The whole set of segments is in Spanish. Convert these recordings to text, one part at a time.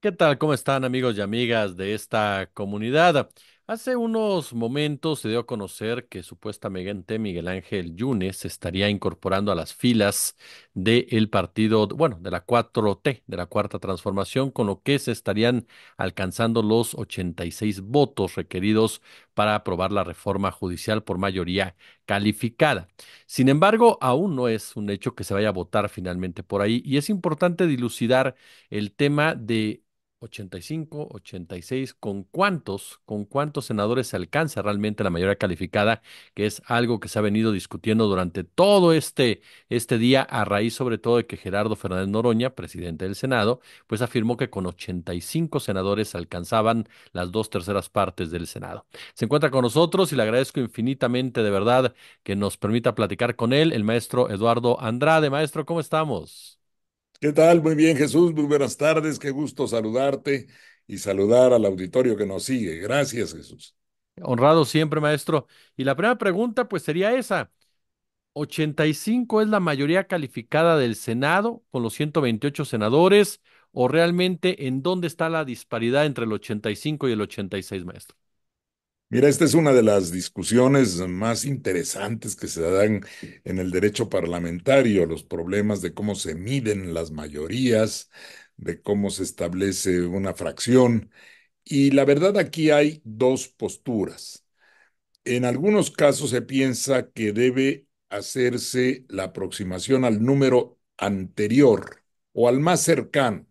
¿Qué tal? ¿Cómo están, amigos y amigas de esta comunidad? Hace unos momentos se dio a conocer que supuestamente Miguel Ángel Yunes se estaría incorporando a las filas del partido, bueno, de la 4T, de la Cuarta Transformación, con lo que se estarían alcanzando los 86 votos requeridos para aprobar la reforma judicial por mayoría calificada. Sin embargo, aún no es un hecho que se vaya a votar finalmente por ahí, y es importante dilucidar el tema de 85, 86, ¿con cuántos senadores se alcanza realmente la mayoría calificada? Que es algo que se ha venido discutiendo durante todo este día, a raíz sobre todo de que Gerardo Fernández Noroña, presidente del Senado, pues afirmó que con 85 senadores alcanzaban las 2/3 partes del Senado. Se encuentra con nosotros y le agradezco infinitamente, de verdad, que nos permita platicar con él, el maestro Eduardo Andrade. Maestro, ¿cómo estamos? ¿Qué tal? Muy bien, Jesús. Muy buenas tardes. Qué gusto saludarte y saludar al auditorio que nos sigue. Gracias, Jesús. Honrado siempre, maestro. Y la primera pregunta, pues, sería esa. 85 es la mayoría calificada del Senado, con los 128 senadores, ¿o realmente en dónde está la disparidad entre el 85 y el 86, maestro? Mira, esta es una de las discusiones más interesantes que se dan en el derecho parlamentario, los problemas de cómo se miden las mayorías, de cómo se establece una fracción. Y la verdad, aquí hay dos posturas. En algunos casos se piensa que debe hacerse la aproximación al número anterior o al más cercano,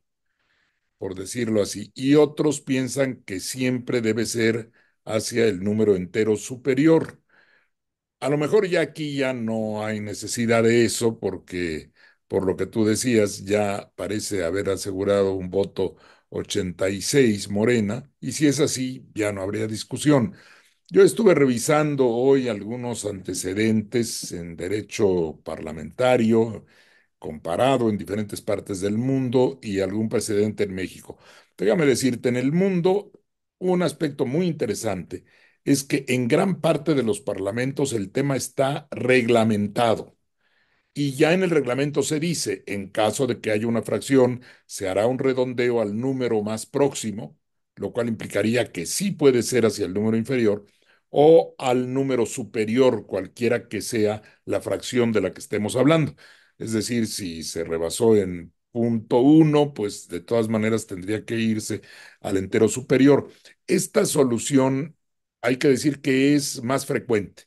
por decirlo así, y otros piensan que siempre debe ser hacia el número entero superior. A lo mejor ya aquí ya no hay necesidad de eso, porque por lo que tú decías ya parece haber asegurado un voto 86 Morena, y si es así ya no habría discusión. Yo estuve revisando hoy algunos antecedentes en derecho parlamentario comparado en diferentes partes del mundo y algún precedente en México. Déjame decirte, en el mundo un aspecto muy interesante es que en gran parte de los parlamentos el tema está reglamentado, y ya en el reglamento se dice, en caso de que haya una fracción, se hará un redondeo al número más próximo, lo cual implicaría que sí puede ser hacia el número inferior o al número superior, cualquiera que sea la fracción de la que estemos hablando. Es decir, si se rebasó en .1, pues de todas maneras tendría que irse al entero superior. Esta solución hay que decir que es más frecuente.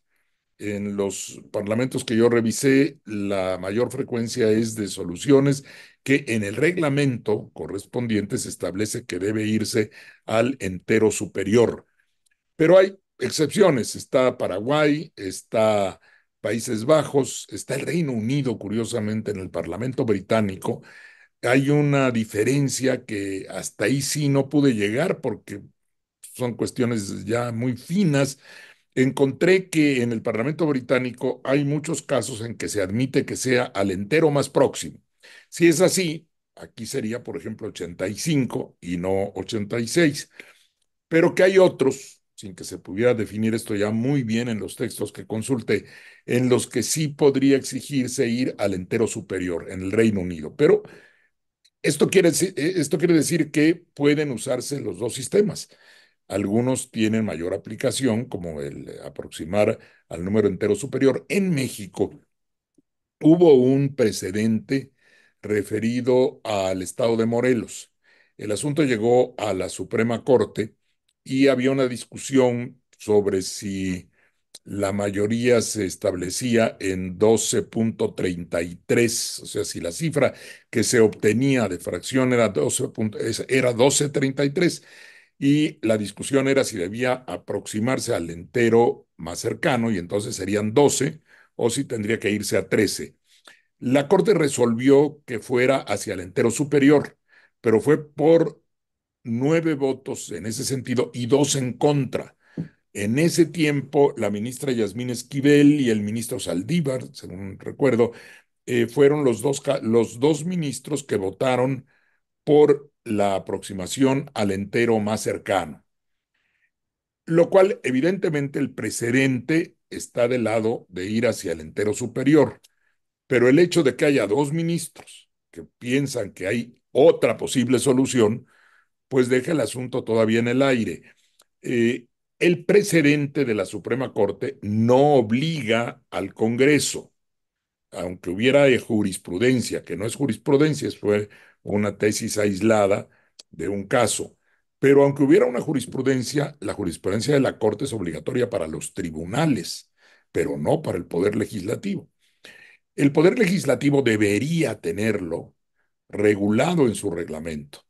En los parlamentos que yo revisé, la mayor frecuencia es de soluciones que en el reglamento correspondiente se establece que debe irse al entero superior. Pero hay excepciones. Está Paraguay, está Países Bajos, está el Reino Unido, curiosamente, en el Parlamento británico. Hay una diferencia que hasta ahí sí no pude llegar porque son cuestiones ya muy finas. Encontré que en el Parlamento británico hay muchos casos en que se admite que sea al entero más próximo. Si es así, aquí sería, por ejemplo, 85 y no 86. Pero que hay otros, sin que se pudiera definir esto ya muy bien en los textos que consulté, en los que sí podría exigirse ir al entero superior en el Reino Unido. Pero esto quiere decir que pueden usarse los dos sistemas. Algunos tienen mayor aplicación, como el aproximar al número entero superior. En México hubo un precedente referido al estado de Morelos. El asunto llegó a la Suprema Corte y había una discusión sobre si la mayoría se establecía en 12.33, o sea, si la cifra que se obtenía de fracción era 12.33, y la discusión era si debía aproximarse al entero más cercano, y entonces serían 12, o si tendría que irse a 13. La Corte resolvió que fuera hacia el entero superior, pero fue por 9 votos en ese sentido y 2 en contra. En ese tiempo, la ministra Yasmín Esquivel y el ministro Saldívar, según recuerdo, fueron los dos ministros que votaron por la aproximación al entero más cercano. Lo cual, evidentemente, el precedente está del lado de ir hacia el entero superior. Pero el hecho de que haya 2 ministros que piensan que hay otra posible solución, pues deja el asunto todavía en el aire. El precedente de la Suprema Corte no obliga al Congreso, aunque hubiera jurisprudencia, que no es jurisprudencia, fue una tesis aislada de un caso, pero aunque hubiera una jurisprudencia, la jurisprudencia de la Corte es obligatoria para los tribunales, pero no para el Poder Legislativo. El Poder Legislativo debería tenerlo regulado en su reglamento.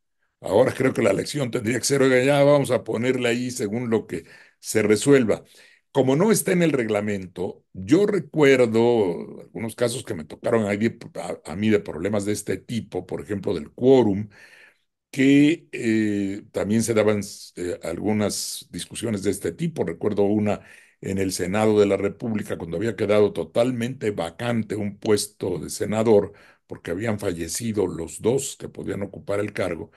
Ahora creo que la elección tendría que ser, oiga, ya vamos a ponerle ahí según lo que se resuelva. Como no está en el reglamento, yo recuerdo algunos casos que me tocaron a mí de problemas de este tipo, por ejemplo, del quórum, que también se daban algunas discusiones de este tipo. Recuerdo una en el Senado de la República, cuando había quedado totalmente vacante un puesto de senador, porque habían fallecido los dos que podían ocupar el cargo.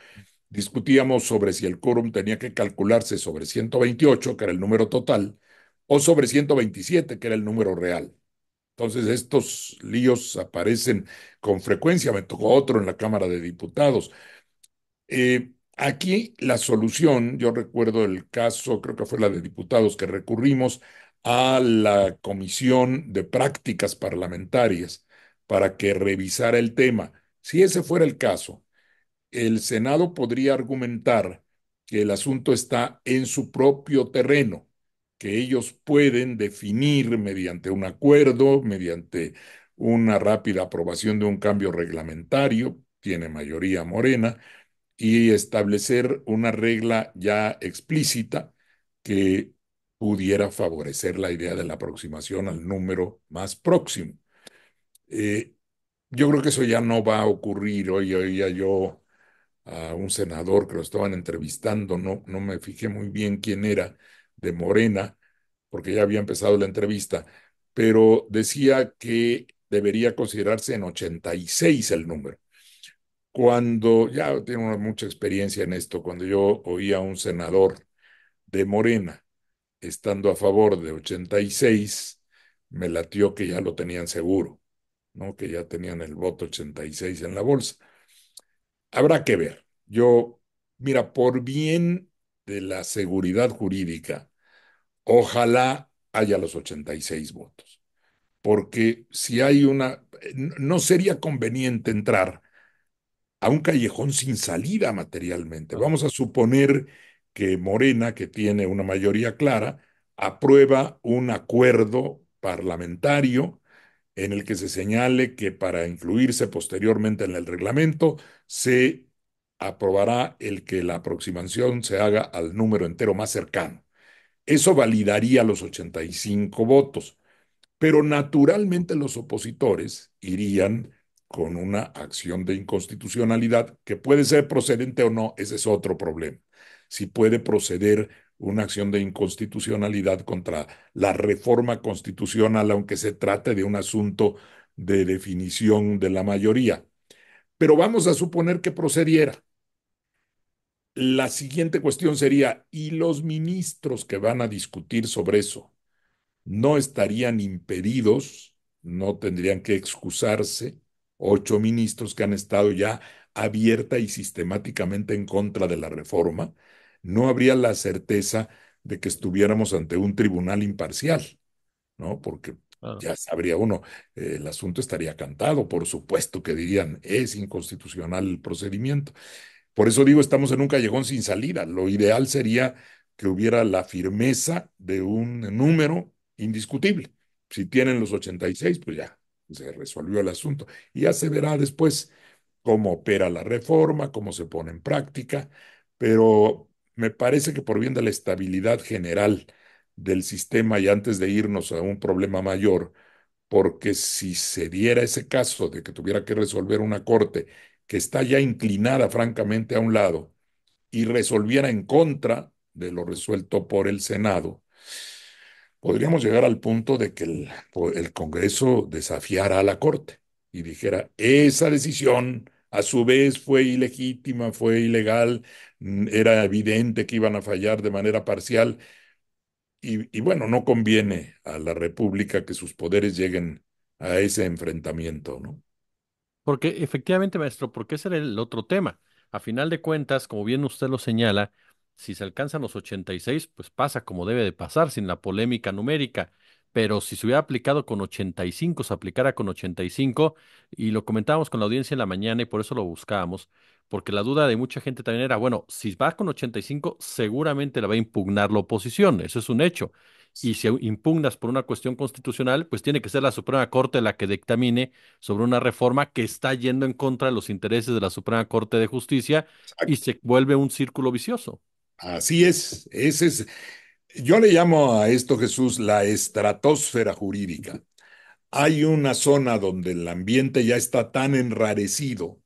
Discutíamos sobre si el quórum tenía que calcularse sobre 128, que era el número total, o sobre 127, que era el número real. Entonces, estos líos aparecen con frecuencia. Me tocó otro en la Cámara de Diputados. Aquí la solución, yo recuerdo el caso, creo que fue la de diputados, que recurrimos a la Comisión de Prácticas Parlamentarias para que revisara el tema. Si ese fuera el caso, el Senado podría argumentar que el asunto está en su propio terreno, que ellos pueden definir mediante un acuerdo, mediante una rápida aprobación de un cambio reglamentario, tiene mayoría Morena, y establecer una regla ya explícita que pudiera favorecer la idea de la aproximación al número más próximo. Yo creo que eso ya no va a ocurrir. Hoy oía yo a un senador que lo estaban entrevistando, no me fijé muy bien quién era, de Morena, porque ya había empezado la entrevista, pero decía que debería considerarse en 86 el número. Cuando, ya tengo mucha experiencia en esto, cuando yo oía a un senador de Morena estando a favor de 86, me latió que ya lo tenían seguro, ¿no? Que ya tenían el voto 86 en la bolsa. Habrá que ver. Yo, mira, por bien de la seguridad jurídica, ojalá haya los 86 votos, porque si hay una... No sería conveniente entrar a un callejón sin salida materialmente. Vamos a suponer que Morena, que tiene una mayoría clara, aprueba un acuerdo parlamentario en el que se señale que para incluirse posteriormente en el reglamento se aprobará el que la aproximación se haga al número entero más cercano. Eso validaría los 85 votos, pero naturalmente los opositores irían con una acción de inconstitucionalidad que puede ser procedente o no, ese es otro problema. Si puede proceder una acción de inconstitucionalidad contra la reforma constitucional, aunque se trate de un asunto de definición de la mayoría. Pero vamos a suponer que procediera. La siguiente cuestión sería, ¿y los ministros que van a discutir sobre eso no estarían impedidos, no tendrían que excusarse? 8 ministros que han estado ya abierta y sistemáticamente en contra de la reforma, no habría la certeza de que estuviéramos ante un tribunal imparcial, ¿no? Porque ya sabría uno, el asunto estaría cantado, por supuesto que dirían, es inconstitucional el procedimiento. Por eso digo, estamos en un callejón sin salida. Lo ideal sería que hubiera la firmeza de un número indiscutible. Si tienen los 86, pues ya se resolvió el asunto y ya se verá después cómo opera la reforma, cómo se pone en práctica, pero me parece que por bien de la estabilidad general del sistema y antes de irnos a un problema mayor, porque si se diera ese caso de que tuviera que resolver una corte que está ya inclinada francamente a un lado y resolviera en contra de lo resuelto por el Senado, podríamos llegar al punto de que el Congreso desafiara a la Corte y dijera, esa decisión a su vez fue ilegítima, fue ilegal, era evidente que iban a fallar de manera parcial y bueno, no conviene a la República que sus poderes lleguen a ese enfrentamiento, ¿no? Porque efectivamente, maestro, porque ese era el otro tema. A final de cuentas, como bien usted lo señala, si se alcanzan los 86, pues pasa como debe de pasar, sin la polémica numérica. Pero si se hubiera aplicado con 85, se aplicara con 85, y lo comentábamos con la audiencia en la mañana y por eso lo buscábamos, porque la duda de mucha gente también era, bueno, si va con 85, seguramente la va a impugnar la oposición, eso es un hecho. Y si impugnas por una cuestión constitucional, pues tiene que ser la Suprema Corte la que dictamine sobre una reforma que está yendo en contra de los intereses de la Suprema Corte de Justicia. Exacto. Y se vuelve un círculo vicioso. Así es, ese es. Yo le llamo a esto, Jesús, la estratosfera jurídica. Hay una zona donde el ambiente ya está tan enrarecido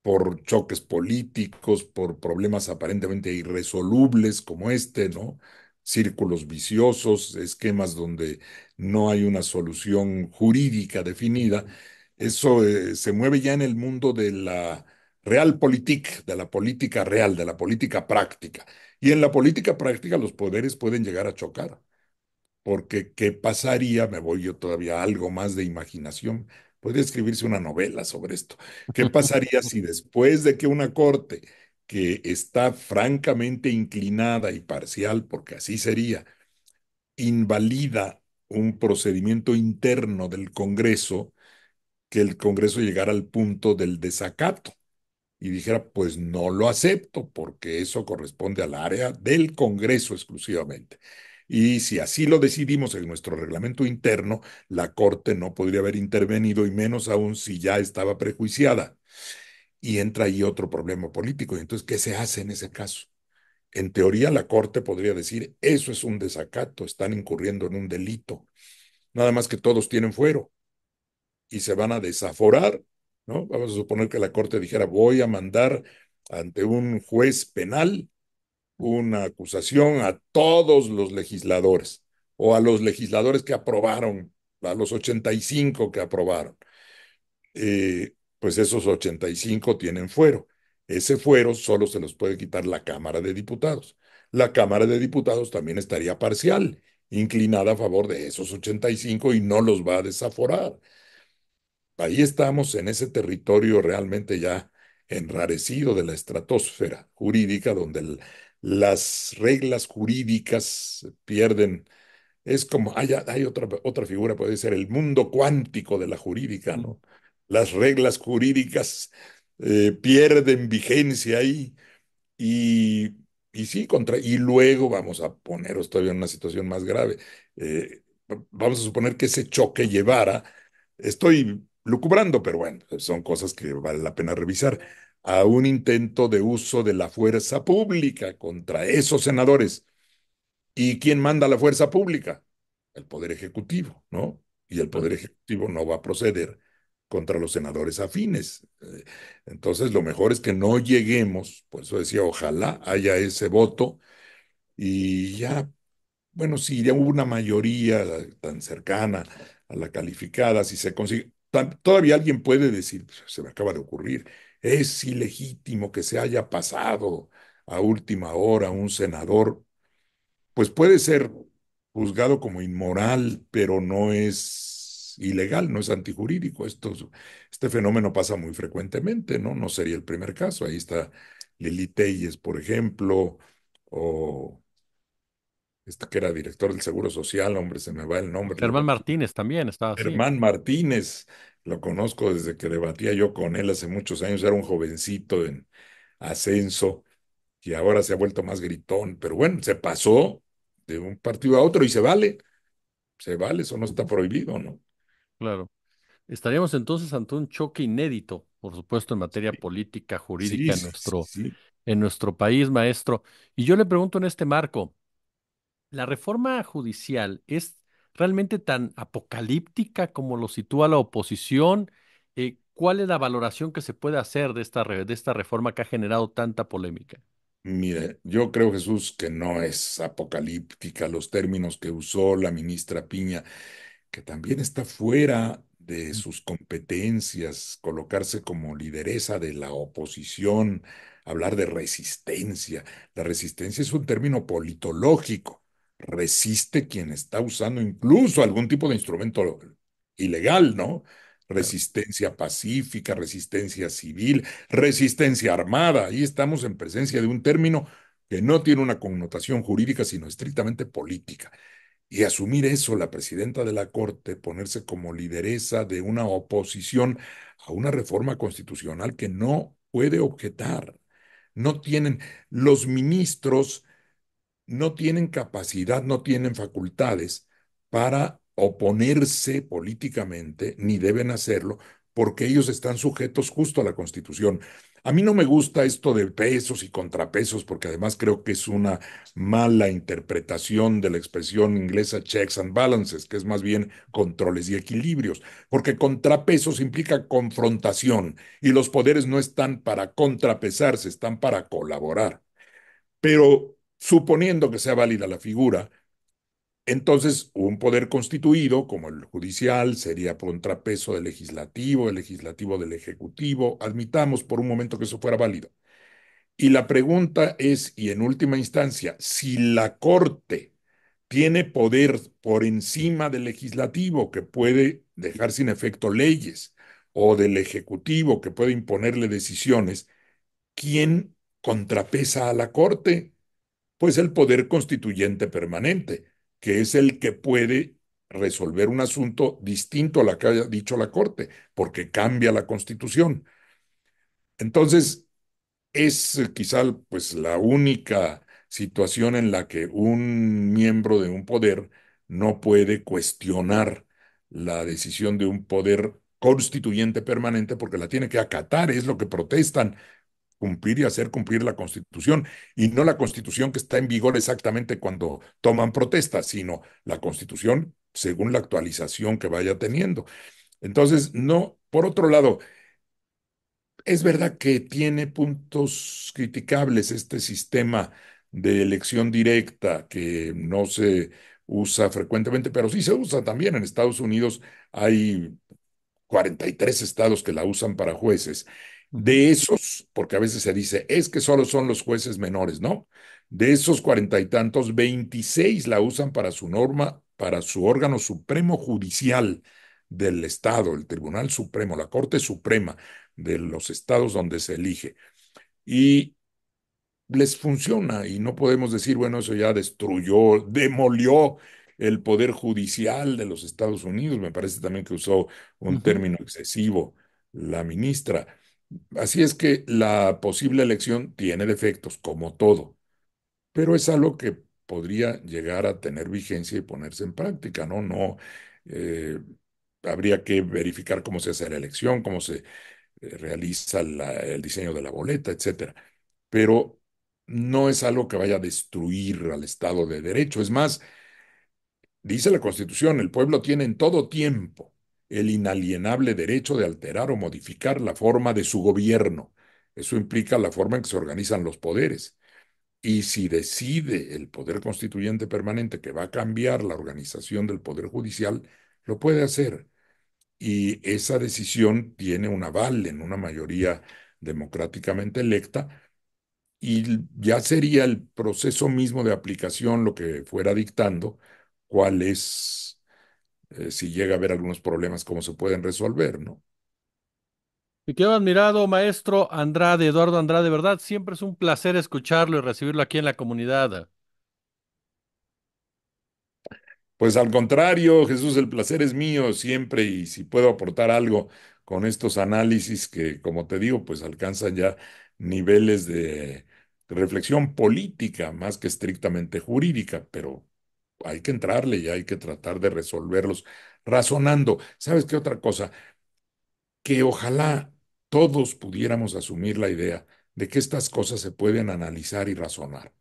por choques políticos, por problemas aparentemente irresolubles como este, ¿no? Círculos viciosos, esquemas donde no hay una solución jurídica definida. Eso se mueve ya en el mundo de la realpolitik, de la política real, de la política práctica. Y en la política práctica los poderes pueden llegar a chocar, porque ¿qué pasaría? Me voy yo todavía a algo más de imaginación. Puede escribirse una novela sobre esto. ¿Qué pasaría si después de que una corte que está francamente inclinada y parcial, porque así sería, invalida un procedimiento interno del Congreso, que el Congreso llegara al punto del desacato y dijera, pues no lo acepto, porque eso corresponde al área del Congreso exclusivamente? Y si así lo decidimos en nuestro reglamento interno, la Corte no podría haber intervenido, y menos aún si ya estaba prejuiciada. Y entra ahí otro problema político. Y entonces, ¿qué se hace en ese caso? En teoría, la Corte podría decir, eso es un desacato, están incurriendo en un delito. Nada más que todos tienen fuero y se van a desaforar, ¿no? Vamos a suponer que la Corte dijera, voy a mandar ante un juez penal una acusación a todos los legisladores, o a los legisladores que aprobaron, a los 85 que aprobaron. Pues esos 85 tienen fuero. Ese fuero solo se los puede quitar la Cámara de Diputados. La Cámara de Diputados también estaría parcial, inclinada a favor de esos 85, y no los va a desaforar. Ahí estamos en ese territorio realmente ya enrarecido de la estratosfera jurídica, donde las reglas jurídicas pierden. Es como, hay otra figura, puede ser el mundo cuántico de la jurídica, ¿no? Las reglas jurídicas pierden vigencia ahí, y sí, y luego vamos a poneros todavía en una situación más grave. Vamos a suponer que ese choque llevara, estoy lucubrando, pero bueno, son cosas que vale la pena revisar, a un intento de uso de la fuerza pública contra esos senadores. ¿Y quién manda la fuerza pública? El Poder Ejecutivo, ¿no? Y el Poder Ejecutivo no va a proceder contra los senadores afines. Entonces, lo mejor es que no lleguemos, por eso decía, ojalá haya ese voto, y ya, bueno, si ya hubo una mayoría tan cercana a la calificada, si se consigue, todavía alguien puede decir, se me acaba de ocurrir, es ilegítimo que se haya pasado a última hora un senador, pues puede ser juzgado como inmoral, pero no es ilegal, no es antijurídico. Este fenómeno pasa muy frecuentemente, ¿no? No sería el primer caso. Ahí está Lili Téllez, por ejemplo, o esta que era director del Seguro Social, hombre, se me va el nombre. Germán Martínez también estaba así. Germán Martínez, lo conozco desde que debatía yo con él hace muchos años, era un jovencito en ascenso, y ahora se ha vuelto más gritón, pero bueno, se pasó de un partido a otro y se vale, eso no está prohibido, ¿no? Claro. Estaríamos entonces ante un choque inédito, por supuesto, en materia política, jurídica, en nuestro país, maestro. Y yo le pregunto en este marco, ¿la reforma judicial es realmente tan apocalíptica como lo sitúa la oposición? ¿Cuál es la valoración que se puede hacer de esta reforma que ha generado tanta polémica? Mire, yo creo, Jesús, que no es apocalíptica. Los términos que usó la ministra Piña, que también está fuera de sus competencias, colocarse como lideresa de la oposición, hablar de resistencia. La resistencia es un término politológico. Resiste quien está usando incluso algún tipo de instrumento ilegal, ¿no? Resistencia pacífica, resistencia civil, resistencia armada. Ahí estamos en presencia de un término que no tiene una connotación jurídica, sino estrictamente política. Y asumir eso, la presidenta de la Corte, ponerse como lideresa de una oposición a una reforma constitucional que no puede objetar. No tienen, los ministros no tienen capacidad, no tienen facultades para oponerse políticamente, ni deben hacerlo, porque ellos están sujetos justo a la Constitución. A mí no me gusta esto de pesos y contrapesos, porque además creo que es una mala interpretación de la expresión inglesa checks and balances, que es más bien controles y equilibrios, porque contrapesos implica confrontación y los poderes no están para contrapesarse, están para colaborar. Pero suponiendo que sea válida la figura, entonces, un poder constituido, como el judicial, sería contrapeso del legislativo, el legislativo del ejecutivo. Admitamos por un momento que eso fuera válido. Y la pregunta es, y en última instancia, si la Corte tiene poder por encima del legislativo, que puede dejar sin efecto leyes, o del ejecutivo, que puede imponerle decisiones, ¿quién contrapesa a la Corte? Pues el poder constituyente permanente, que es el que puede resolver un asunto distinto a lo que haya dicho la Corte, porque cambia la Constitución. Entonces, es quizá pues, la única situación en la que un miembro de un poder no puede cuestionar la decisión de un poder constituyente permanente, porque la tiene que acatar, es lo que protestan, cumplir y hacer cumplir la Constitución, y no la Constitución que está en vigor exactamente cuando toman protesta, sino la Constitución según la actualización que vaya teniendo. Entonces, no, por otro lado, es verdad que tiene puntos criticables este sistema de elección directa que no se usa frecuentemente, pero sí se usa también en Estados Unidos. Hay 43 estados que la usan para jueces. De esos, porque a veces se dice, es que solo son los jueces menores, ¿no? De esos 40 y tantos, 26 la usan para su norma, para su órgano supremo judicial del Estado, el Tribunal Supremo, la Corte Suprema de los estados donde se elige. Y les funciona, y no podemos decir, bueno, eso ya destruyó, demolió el poder judicial de los Estados Unidos. Me parece también que usó un término excesivo la ministra. Así es que la posible elección tiene defectos, como todo, pero es algo que podría llegar a tener vigencia y ponerse en práctica, ¿no? Habría que verificar cómo se hace la elección, cómo se realiza el diseño de la boleta, etcétera. Pero no es algo que vaya a destruir al Estado de Derecho. Es más, dice la Constitución, el pueblo tiene en todo tiempo el inalienable derecho de alterar o modificar la forma de su gobierno. Eso implica la forma en que se organizan los poderes. Y si decide el poder constituyente permanente que va a cambiar la organización del poder judicial, lo puede hacer. Y esa decisión tiene un aval en una mayoría democráticamente electa, y ya sería el proceso mismo de aplicación lo que fuera dictando cuál es, si llega a haber algunos problemas, cómo se pueden resolver, ¿no? Me quedo admirado, maestro Andrade, Eduardo Andrade, de verdad, siempre es un placer escucharlo y recibirlo aquí en la comunidad. Pues al contrario, Jesús, el placer es mío siempre, y si puedo aportar algo con estos análisis que, como te digo, pues alcanzan ya niveles de reflexión política más que estrictamente jurídica, pero hay que entrarle y hay que tratar de resolverlos razonando. ¿Sabes qué otra cosa? Que ojalá todos pudiéramos asumir la idea de que estas cosas se pueden analizar y razonar,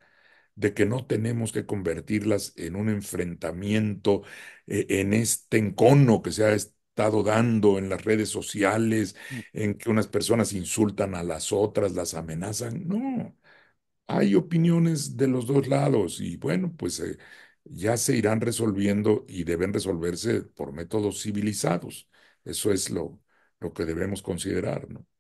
de que no tenemos que convertirlas en un enfrentamiento, en este encono que se ha estado dando en las redes sociales, en que unas personas insultan a las otras, las amenazan. No, hay opiniones de los dos lados y bueno, pues ya se irán resolviendo y deben resolverse por métodos civilizados. Eso es lo que debemos considerar, ¿no?